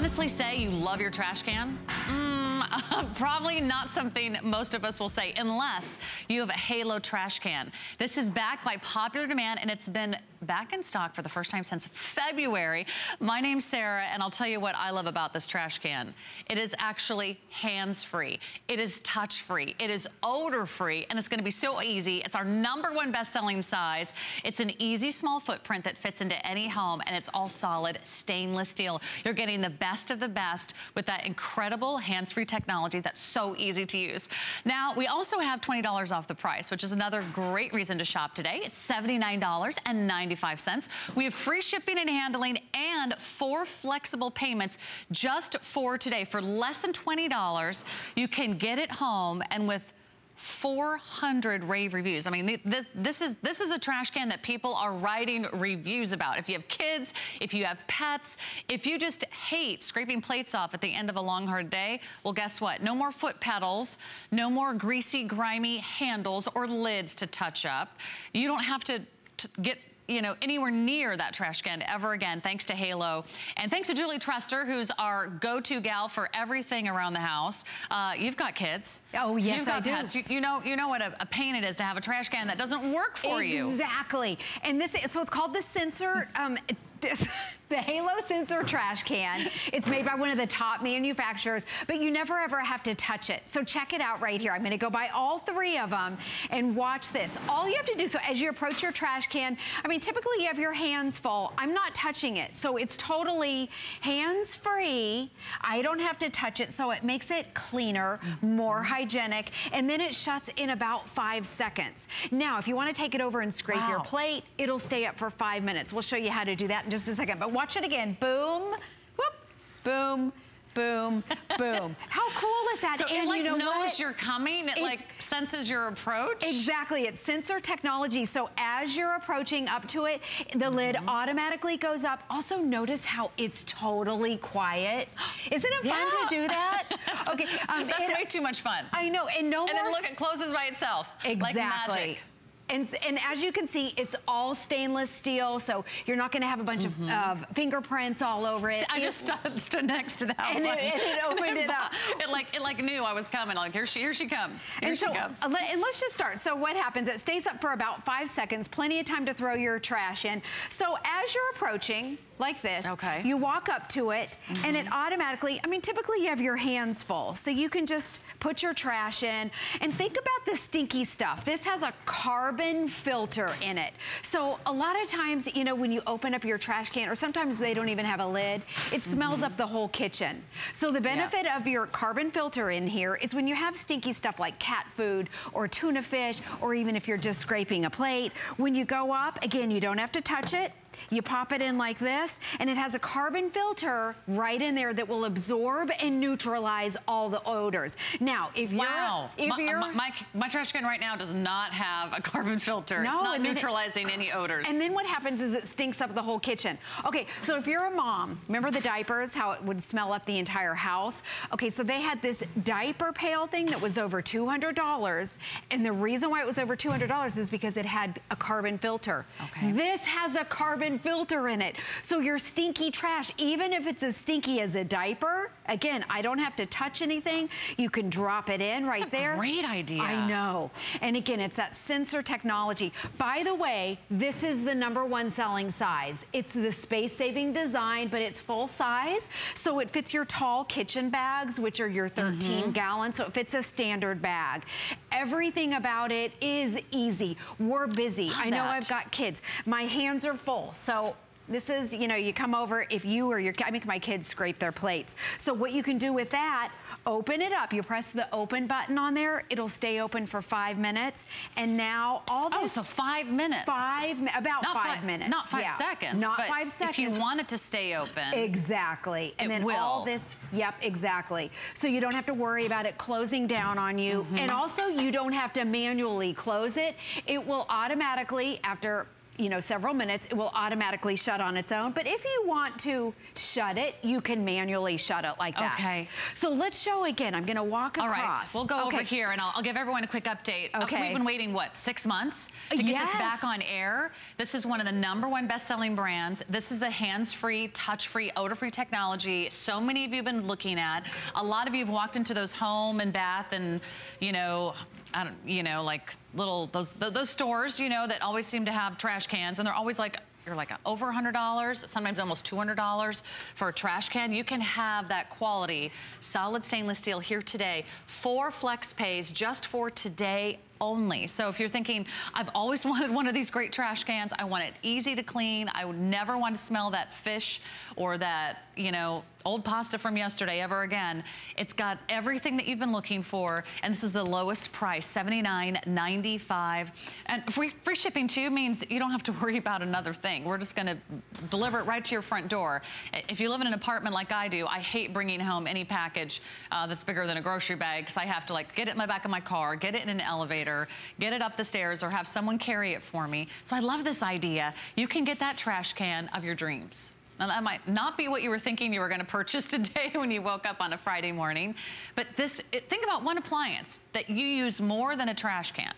honestly say you love your trash can? Probably not something most of us will say, unless you have a Halo trash can. This is back by popular demand, and it's been back in stock for the first time since February. My name's Sarah, and I'll tell you what I love about this trash can. It is actually hands-free. It is touch-free. It is odor-free, and it's gonna be so easy. It's our #1 best-selling size. It's an easy, small footprint that fits into any home, and it's all solid stainless steel. You're getting the best of the best with that incredible hands-free technology that's so easy to use. Now, we also have $20 off the price, which is another great reason to shop today. It's $79.95. We have free shipping and handling and 4 flexible payments just for today. For less than $20, you can get it home, and with 400 rave reviews. I mean, this is a trash can that people are writing reviews about. If you have kids, if you have pets, if you just hate scraping plates off at the end of a long, hard day, well, guess what? No more foot pedals, no more greasy, grimy handles or lids to touch up. You don't have to get anywhere near that trash can ever again, thanks to Halo. And thanks to Julie Truster, who's our go-to gal for everything around the house. You've got kids. Oh, yes, you've got pets. You know what a pain it is to have a trash can that doesn't work for you. Exactly. And this is, so it's called the Sensor. The Halo Sensor trash can. It's made by one of the top manufacturers, but you never ever have to touch it. So check it out right here. I'm gonna go by all 3 of them and watch this. All you have to do, so as you approach your trash can, I mean, typically you have your hands full. I'm not touching it. So it's totally hands-free. I don't have to touch it. So it makes it cleaner, more hygienic, and then it shuts in about 5 seconds. Now, if you wanna take it over and scrape your plate, it'll stay up for 5 minutes. We'll show you how to do that in just a second, but watch it again. Boom, whoop, boom, boom, boom. How cool is that? So and it, like, you know, knows what? You're coming. It like senses your approach. Exactly. It's sensor technology. So as you're approaching up to it, the lid automatically goes up. Also notice how it's totally quiet. Isn't it fun to do that? Okay. That's way too much fun. I know. And no more. And then look, it closes by itself. Exactly. Like magic. And as you can see, it's all stainless steel, so you're not going to have a bunch of fingerprints all over it. I just stood next to that and one. It opened it up. It like knew I was coming. Like, here she comes. Here she comes. And let's just start. So what happens? It stays up for about 5 seconds, plenty of time to throw your trash in. So as you're approaching, like this, you walk up to it, and it automatically, I mean, typically you have your hands full, so you can just put your trash in. And think about the stinky stuff. This has a carbon filter in it. So a lot of times, you know, when you open up your trash can, or sometimes they don't even have a lid, it smells up the whole kitchen. So the benefit of your carbon filter in here is when you have stinky stuff like cat food or tuna fish, or even if you're just scraping a plate, when you go up, again, you don't have to touch it. You pop it in like this, and it has a carbon filter right in there that will absorb and neutralize all the odors. Now, if you're... Wow. If my trash can right now does not have a carbon filter. No, it's not neutralizing any odors. And then what happens is it stinks up the whole kitchen. Okay, so if you're a mom, remember the diapers, how it would smell up the entire house? Okay, so they had this diaper pail thing that was over $200, and the reason why it was over $200 is because it had a carbon filter. Okay. This has a carbon filter in it. So your stinky trash, even if it's as stinky as a diaper, again, I don't have to touch anything. You can drop it in right there. That's a great idea. I know. And again, it's that sensor technology. By the way, this is the #1 selling size. It's the space-saving design, but it's full size. So it fits your tall kitchen bags, which are your 13-gallon. So it fits a standard bag. Everything about it is easy. We're busy. I know I've got kids. My hands are full. So this is, you know, you come over if you or your, I make my kids scrape their plates. So what you can do with that, open it up. You press the open button on there. It'll stay open for 5 minutes. And now all this. Oh, so 5 minutes. About five minutes. Not 5 seconds. Not 5 seconds. If you want it to stay open. Exactly. And then all this. Yep, exactly. So you don't have to worry about it closing down on you. And also you don't have to manually close it. It will automatically, after several minutes, it will automatically shut on its own. But if you want to shut it, you can manually shut it like that. Okay. So let's show again. I'm going to walk across. All right. We'll go over here, and I'll give everyone a quick update. Okay. We've been waiting, what, 6 months to get this back on air? This is one of the #1 best-selling brands. This is the hands-free, touch-free, odor-free technology so many of you have been looking at. A lot of you have walked into those Home and Bath and, like little, those stores, that always seem to have trash cans, and they're always like, you're like over $100, sometimes almost $200 for a trash can. You can have that quality solid stainless steel here today. 4 flex pays just for today only. So if you're thinking, I've always wanted one of these great trash cans, I want it easy to clean, I would never want to smell that fish or that, old pasta from yesterday ever again. It's got everything that you've been looking for, and this is the lowest price, $79.95. And free shipping too means you don't have to worry about another thing. We're just gonna deliver it right to your front door. If you live in an apartment like I do, I hate bringing home any package that's bigger than a grocery bag, because I have to like get it in the back of my car, get it in an elevator, get it up the stairs, or have someone carry it for me. So I love this idea. You can get that trash can of your dreams. Now, that might not be what you were thinking you were going to purchase today when you woke up on a Friday morning. But this, think about one appliance that you use more than a trash can.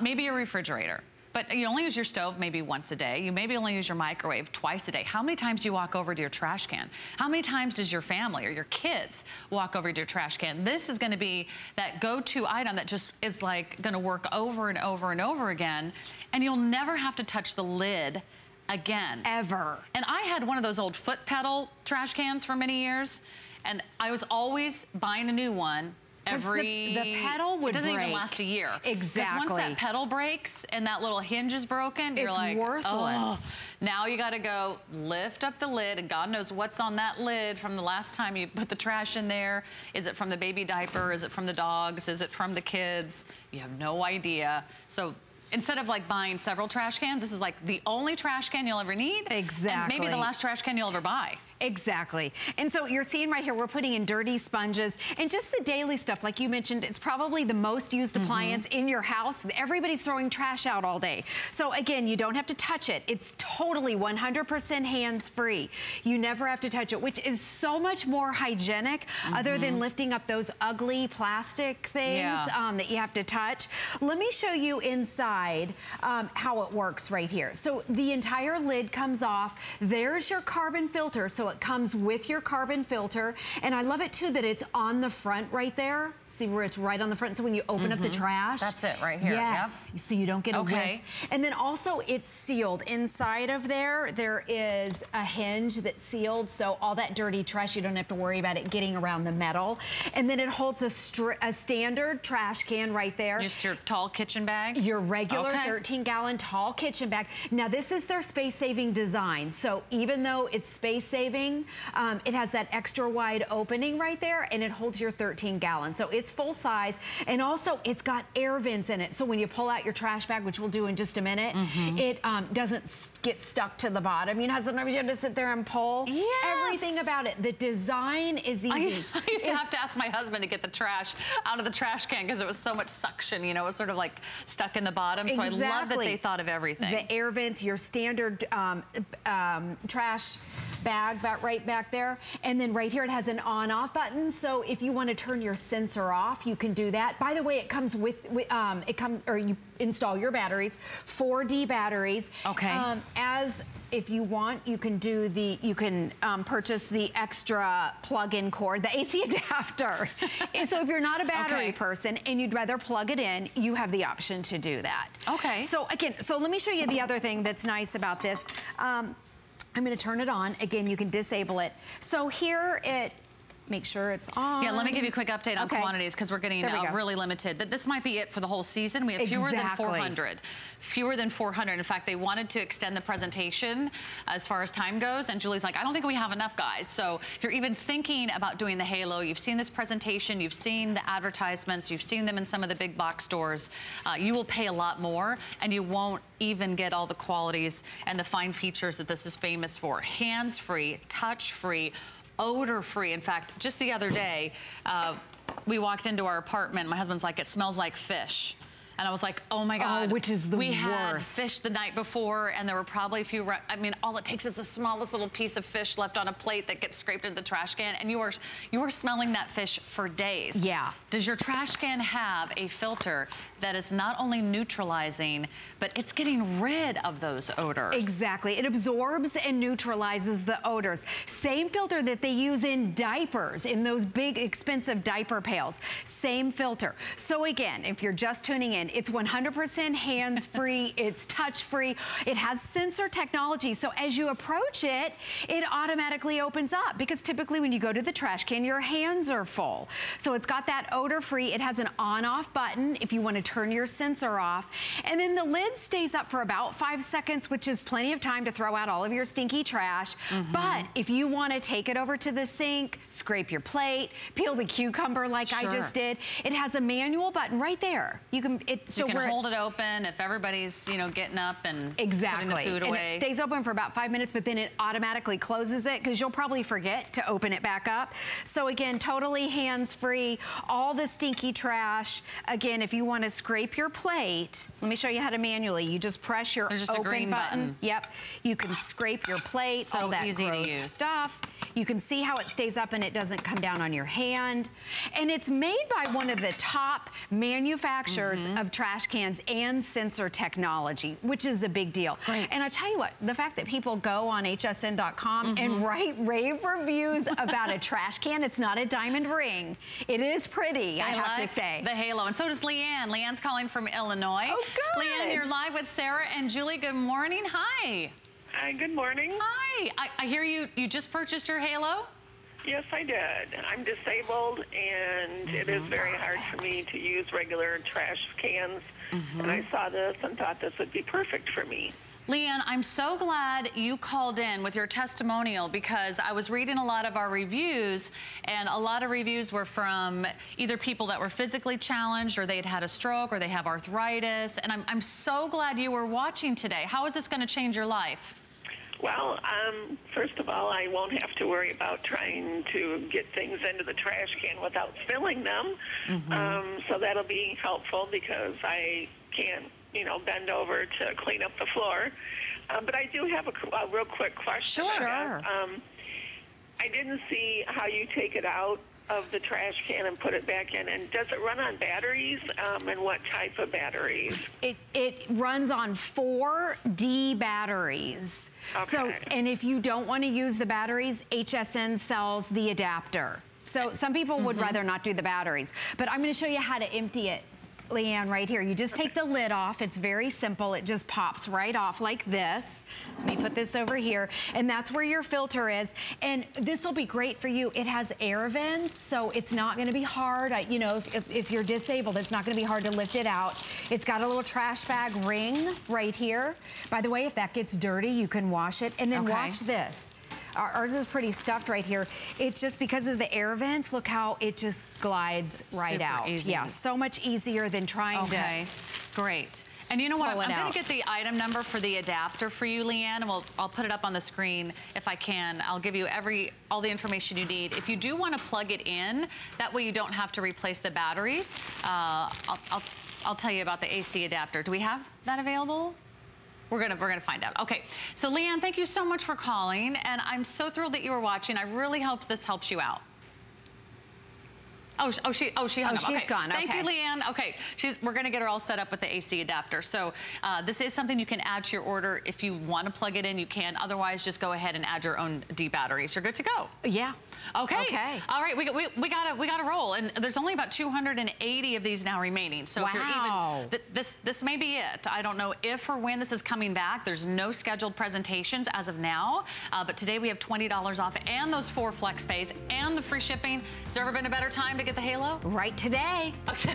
Maybe a refrigerator. But you only use your stove maybe once a day. You maybe only use your microwave twice a day. How many times do you walk over to your trash can? How many times does your family or your kids walk over to your trash can? This is going to be that go-to item that just is like going to work over and over and over again. And you'll never have to touch the lid again. Ever. And I had one of those old foot pedal trash cans for many years, and I was always buying a new one. The pedal would break. It doesn't even last a year. Exactly. Because once that pedal breaks and that little hinge is broken, it's you're like, worthless. Oh. Now you got to go lift up the lid, and God knows what's on that lid from the last time you put the trash in there. Is it from the baby diaper? Is it from the dogs? Is it from the kids? You have no idea. So instead of like buying several trash cans, this is like the only trash can you'll ever need. Exactly. And maybe the last trash can you'll ever buy. Exactly. And so you're seeing right here, we're putting in dirty sponges and just the daily stuff. Like you mentioned, it's probably the most used appliance in your house. Everybody's throwing trash out all day. So again, you don't have to touch it. It's totally 100% hands-free. You never have to touch it, which is so much more hygienic other than lifting up those ugly plastic things that you have to touch. Let me show you inside how it works right here. So the entire lid comes off. There's your carbon filter. So it comes with your carbon filter, and I love it too that it's on the front right there. See where it's right on the front, so when you open up the trash, that's it right here. Yes, so you don't get a whiff. And then also it's sealed inside of there. There is a hinge that's sealed, so all that dirty trash, you don't have to worry about it getting around the metal. And then it holds a standard trash can right there. Just your tall kitchen bag? Your regular 13-gallon tall kitchen bag. Now this is their space-saving design, so even though it's space-saving, it has that extra wide opening right there, and it holds your 13 gallons. So it's full size, and also it's got air vents in it. So when you pull out your trash bag, which we'll do in just a minute, it doesn't get stuck to the bottom. You know, sometimes you have to sit there and pull. Everything about it. The design is easy. I used to have to ask my husband to get the trash out of the trash can because it was so much suction, you know, it was sort of like stuck in the bottom. So I love that they thought of everything. The air vents, your standard trash bag, about right back there, and then right here it has an on-off button. So if you want to turn your sensor off, you can do that. By the way, it comes with you install your batteries, 4D batteries. Okay. If you want, you can do the, purchase the extra plug-in cord, the AC adapter. And so if you're not a battery person and you'd rather plug it in, you have the option to do that. Okay. So again, so let me show you the other thing that's nice about this. I'm going to turn it on. Again, you can disable it. So here it, make sure it's on. Yeah, let me give you a quick update on quantities because we're getting really limited. This might be it for the whole season. We have fewer than 400. Fewer than 400. In fact, they wanted to extend the presentation as far as time goes, and Julie's like, I don't think we have enough, guys. So if you're even thinking about doing the Halo, you've seen this presentation, you've seen the advertisements, you've seen them in some of the big box stores, you will pay a lot more, and you won't even get all the qualities and the fine features that this is famous for. Hands-free, touch-free, odor-free. In fact, just the other day, we walked into our apartment. My husband's like, it smells like fish. and I was like, oh my God. Oh, which is the worst. We had fish the night before, and there were probably a few, I mean, all it takes is the smallest little piece of fish left on a plate that gets scraped into the trash can, and you are smelling that fish for days. Yeah. Does your trash can have a filter that is not only neutralizing, but it's getting rid of those odors? Exactly. It absorbs and neutralizes the odors. Same filter that they use in diapers, in those big expensive diaper pails. Same filter. So again, if you're just tuning in, it's 100% hands-free, it's touch-free, it has sensor technology, so as you approach it, it automatically opens up, because typically when you go to the trash can, your hands are full. So it's got that odor-free, it has an on-off button if you want to turn your sensor off, and then the lid stays up for about 5 seconds, which is plenty of time to throw out all of your stinky trash, but if you want to take it over to the sink, scrape your plate, peel the cucumber like I just did, it has a manual button right there. You can, so you can hold it open if everybody's, you know, getting up and putting the food away. And it stays open for about 5 minutes, but then it automatically closes it because you'll probably forget to open it back up. So again, totally hands-free, all the stinky trash. Again, if you want to scrape your plate, let me show you how to manually. You just press your open button. Yep. You can scrape your plate, so all that easy to use. Stuff. You can see how it stays up and it doesn't come down on your hand. And it's made by one of the top manufacturers of trash cans and sensor technology, which is a big deal. Great. And I tell you what, the fact that people go on hsn.com and write rave reviews about a trash can, it's not a diamond ring. It is pretty, I have to say. The Halo, and so does Leanne. Leanne's calling from Illinois. Oh, good. Leanne, you're live with Sarah and Julie. Good morning. Hi. Hi, good morning. Hi. I hear you just purchased your Halo? Yes, I did. I'm disabled, and it is very hard for me to use regular trash cans, and I saw this and thought this would be perfect for me. Leanne, I'm so glad you called in with your testimonial, because I was reading a lot of our reviews, and a lot of reviews were from either people that were physically challenged, or they had had a stroke, or they have arthritis, and I'm so glad you were watching today. How is this going to change your life? Well, first of all, I won't have to worry about trying to get things into the trash can without filling them, so that'll be helpful, because I can't, you know, bend over to clean up the floor. But I do have a real quick question. Sure. I didn't see how you take it out of the trash can and put it back in, and does it run on batteries, and what type of batteries? It runs on 4D batteries. Okay. So, and if you don't want to use the batteries, HSN sells the adapter. So some people would rather not do the batteries, but I'm going to show you how to empty it, Leanne, right here. You just take the lid off. It's very simple. It just pops right off like this. Let me put this over here, and that's where your filter is. And this will be great for you. It has air vents, so it's not going to be hard. You know, if you're disabled, it's not going to be hard to lift it out. It's got a little trash bag ring right here. By the way, if that gets dirty, you can wash it. And then watch this. Ours is pretty stuffed right here. It's just because of the air vents, look how it just glides right out. Easy. Yeah, so much easier than trying to. Great. And you know what, I'm going to get the item number for the adapter for you, Leanne, and I'll put it up on the screen if I can. I'll give you all the information you need. If you do want to plug it in, that way you don't have to replace the batteries. I'll tell you about the AC adapter. Do we have that available? We're gonna find out. Okay, so Leanne, thank you so much for calling, and I'm so thrilled that you were watching. I really hope this helps you out. She hung up. She's gone. Thank you, Leanne. Okay, we're gonna get her all set up with the AC adapter. So this is something you can add to your order. If you want to plug it in, you can. Otherwise, just go ahead and add your own D batteries. You're good to go. Yeah. Okay. Okay. All right. We gotta roll. And there's only about 280 of these now remaining. So if you're even this may be it. I don't know if or when this is coming back. There's no scheduled presentations as of now. But today we have $20 off, and those 4 flex pays, and the free shipping. Has there ever been a better time to get the Halo? Right today. Okay.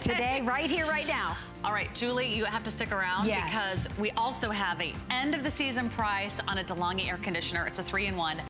Today, right here, right now. All right, Julie, you have to stick around because we also have an end of the season price on a DeLonghi air conditioner. It's a 3-in-1.